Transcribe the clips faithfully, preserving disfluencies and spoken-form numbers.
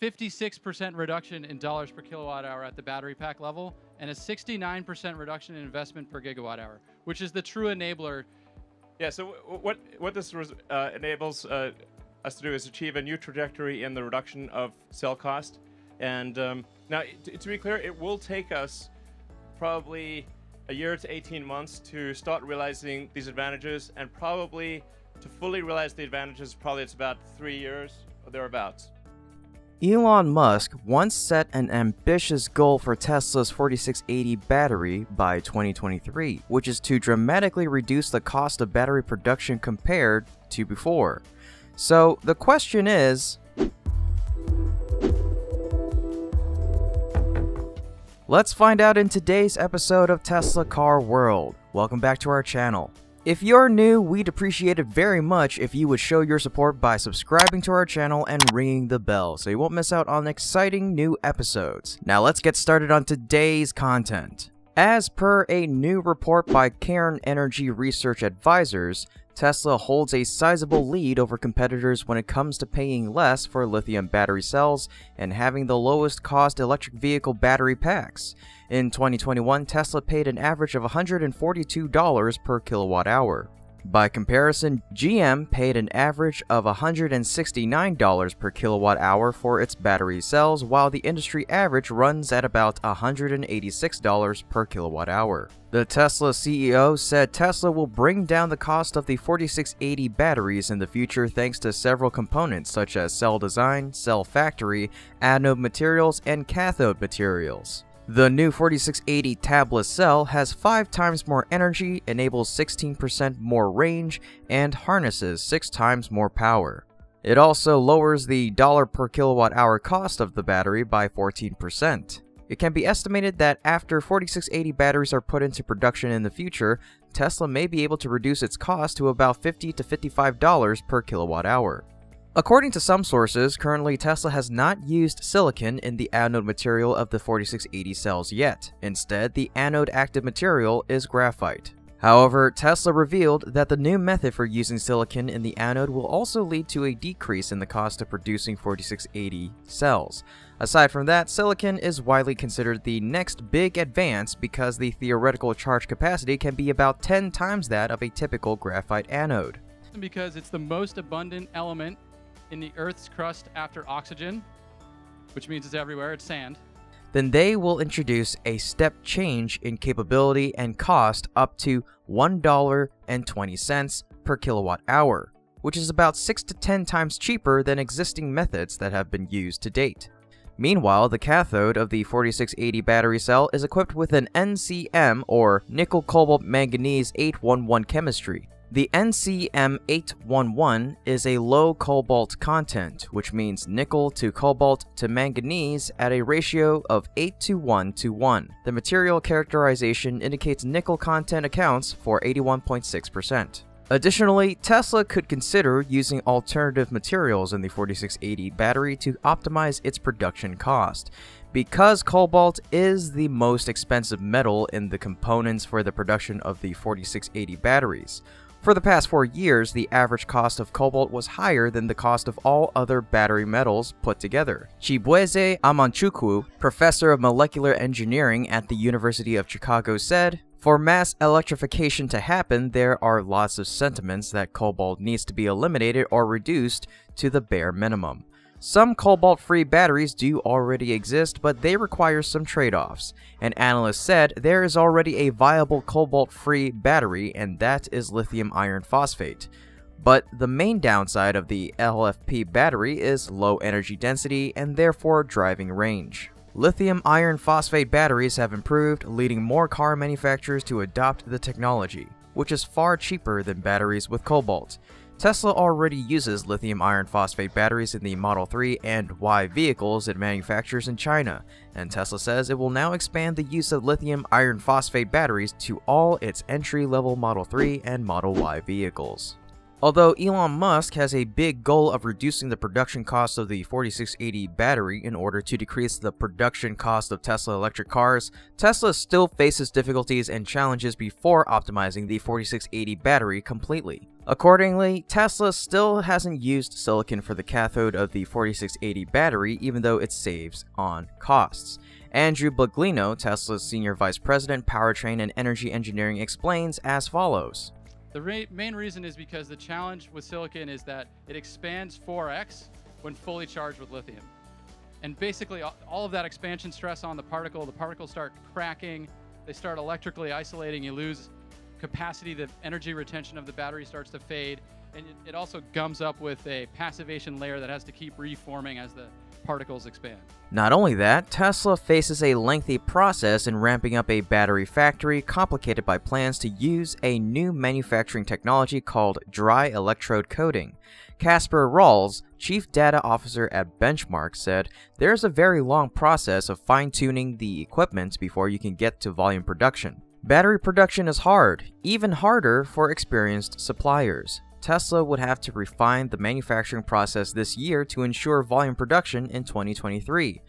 fifty-six percent reduction in dollars per kilowatt hour at the battery pack level, and a sixty-nine percent reduction in investment per gigawatt hour, which is the true enabler. Yeah, so what, what this uh, enables uh, us to do is achieve a new trajectory in the reduction of cell cost. And um, now, to, to be clear, it will take us probably a year to eighteen months to start realizing these advantages, and probably to fully realize the advantages, probably it's about three years or thereabouts. Elon Musk once set an ambitious goal for Tesla's forty-six eighty battery by twenty twenty-three, which is to dramatically reduce the cost of battery production compared to before. So the question is, let's find out in today's episode of Tesla Car World. Welcome back to our channel. If you're new, we'd appreciate it very much if you would show your support by subscribing to our channel and ringing the bell so you won't miss out on exciting new episodes. Now let's get started on today's content. As per a new report by Cairn Energy Research Advisors, Tesla holds a sizable lead over competitors when it comes to paying less for lithium battery cells and having the lowest cost electric vehicle battery packs. In twenty twenty-one, Tesla paid an average of one hundred forty-two dollars per kilowatt hour. By comparison, G M paid an average of one hundred sixty-nine dollars per kilowatt hour for its battery cells, while the industry average runs at about one hundred eighty-six dollars per kilowatt hour. The Tesla C E O said Tesla will bring down the cost of the forty-six eighty batteries in the future thanks to several components such as cell design, cell factory, anode materials, and cathode materials. The new forty-six eighty Tabless cell has five times more energy, enables sixteen percent more range, and harnesses six times more power. It also lowers the dollar per kilowatt hour cost of the battery by fourteen percent. It can be estimated that after forty-six eighty batteries are put into production in the future, Tesla may be able to reduce its cost to about fifty to fifty-five dollars per kilowatt hour. According to some sources, currently Tesla has not used silicon in the anode material of the forty-six eighty cells yet. Instead, the anode active material is graphite. However, Tesla revealed that the new method for using silicon in the anode will also lead to a decrease in the cost of producing forty-six eighty cells. Aside from that, silicon is widely considered the next big advance because the theoretical charge capacity can be about ten times that of a typical graphite anode. Because it's the most abundant element in the Earth's crust after oxygen, which means it's everywhere, it's sand. Then they will introduce a step change in capability and cost up to one dollar and twenty cents per kilowatt hour, which is about six to ten times cheaper than existing methods that have been used to date. Meanwhile, the cathode of the forty-six eighty battery cell is equipped with an N C M, or nickel cobalt manganese eight one one chemistry. The N C M eight one one is a low cobalt content, which means nickel to cobalt to manganese at a ratio of eight to one to one. The material characterization indicates nickel content accounts for eighty-one point six percent. Additionally, Tesla could consider using alternative materials in the forty-six eighty battery to optimize its production cost. Because cobalt is the most expensive metal in the components for the production of the forty-six eighty batteries. For the past four years, the average cost of cobalt was higher than the cost of all other battery metals put together. Chibueze Amanchuku, professor of molecular engineering at the University of Chicago, said, "For mass electrification to happen, there are lots of sentiments that cobalt needs to be eliminated or reduced to the bare minimum. Some cobalt-free batteries do already exist, but they require some trade-offs. An analyst said there is already a viable cobalt-free battery, and that is lithium iron phosphate. But the main downside of the L F P battery is low energy density and therefore driving range. Lithium iron phosphate batteries have improved, leading more car manufacturers to adopt the technology, which is far cheaper than batteries with cobalt. Tesla already uses lithium iron phosphate batteries in the Model three and Y vehicles it manufactures in China, and Tesla says it will now expand the use of lithium iron phosphate batteries to all its entry-level Model three and Model Y vehicles." Although Elon Musk has a big goal of reducing the production cost of the forty-six eighty battery in order to decrease the production cost of Tesla electric cars, Tesla still faces difficulties and challenges before optimizing the forty-six eighty battery completely. Accordingly, Tesla still hasn't used silicon for the cathode of the forty-six eighty battery, even though it saves on costs. Andrew Baglino, Tesla's Senior Vice President, Powertrain and Energy Engineering, explains as follows. The re main reason is because the challenge with silicon is that it expands four X when fully charged with lithium. And basically all of that expansion stress on the particle, the particles start cracking, they start electrically isolating, you lose capacity, the energy retention of the battery starts to fade, and it also gums up with a passivation layer that has to keep reforming as the particles expand. Not only that, Tesla faces a lengthy process in ramping up a battery factory, complicated by plans to use a new manufacturing technology called dry electrode coating. Casper Rawls, Chief Data Officer at Benchmark, said, "There's a very long process of fine-tuning the equipment before you can get to volume production. Battery production is hard, even harder for experienced suppliers. Tesla would have to refine the manufacturing process this year to ensure volume production in twenty twenty-three.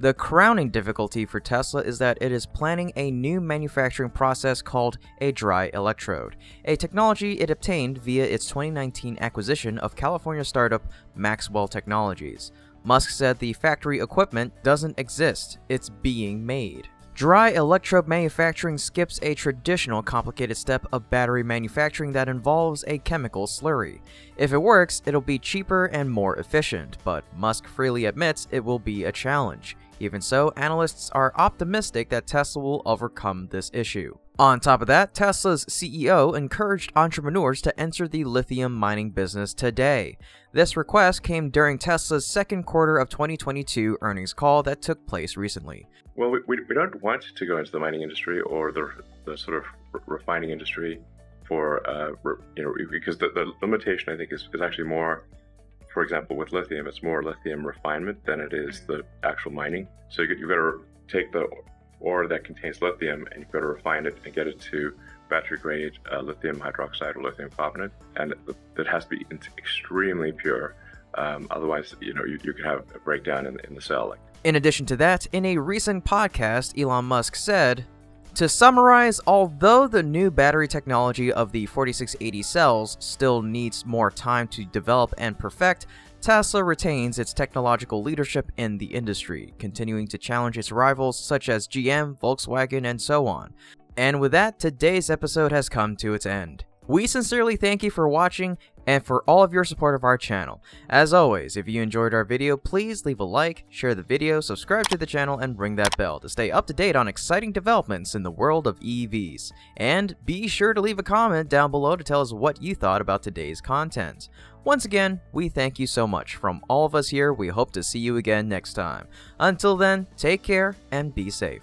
The crowning difficulty for Tesla is that it is planning a new manufacturing process called a dry electrode, a technology it obtained via its twenty nineteen acquisition of California startup Maxwell Technologies. Musk said the factory equipment doesn't exist, it's being made. Dry electrode manufacturing skips a traditional complicated step of battery manufacturing that involves a chemical slurry. If it works, it'll be cheaper and more efficient, but Musk freely admits it will be a challenge. Even so, analysts are optimistic that Tesla will overcome this issue. On top of that, Tesla's C E O encouraged entrepreneurs to enter the lithium mining business today. This request came during Tesla's second quarter of twenty twenty-two earnings call that took place recently. Well, we, we don't want to go into the mining industry or the, the sort of refining industry for, uh, you know, because the, the limitation, I think, is, is actually more, for example, with lithium, it's more lithium refinement than it is the actual mining. So you, you've got to take the ore that contains lithium and you've got to refine it and get it to battery grade uh, lithium hydroxide or lithium carbonate, and that has to be extremely pure. Um, otherwise, you know, you, you could have a breakdown in, in the cell. In addition to that, in a recent podcast, Elon Musk said, "To summarize, although the new battery technology of the forty-six eighty cells still needs more time to develop and perfect, Tesla retains its technological leadership in the industry, continuing to challenge its rivals such as G M, Volkswagen, and so on." And with that, today's episode has come to its end. We sincerely thank you for watching and for all of your support of our channel. As always, if you enjoyed our video, please leave a like, share the video, subscribe to the channel, and ring that bell to stay up to date on exciting developments in the world of E Vs. And be sure to leave a comment down below to tell us what you thought about today's content. Once again, we thank you so much. From all of us here, we hope to see you again next time. Until then, take care and be safe.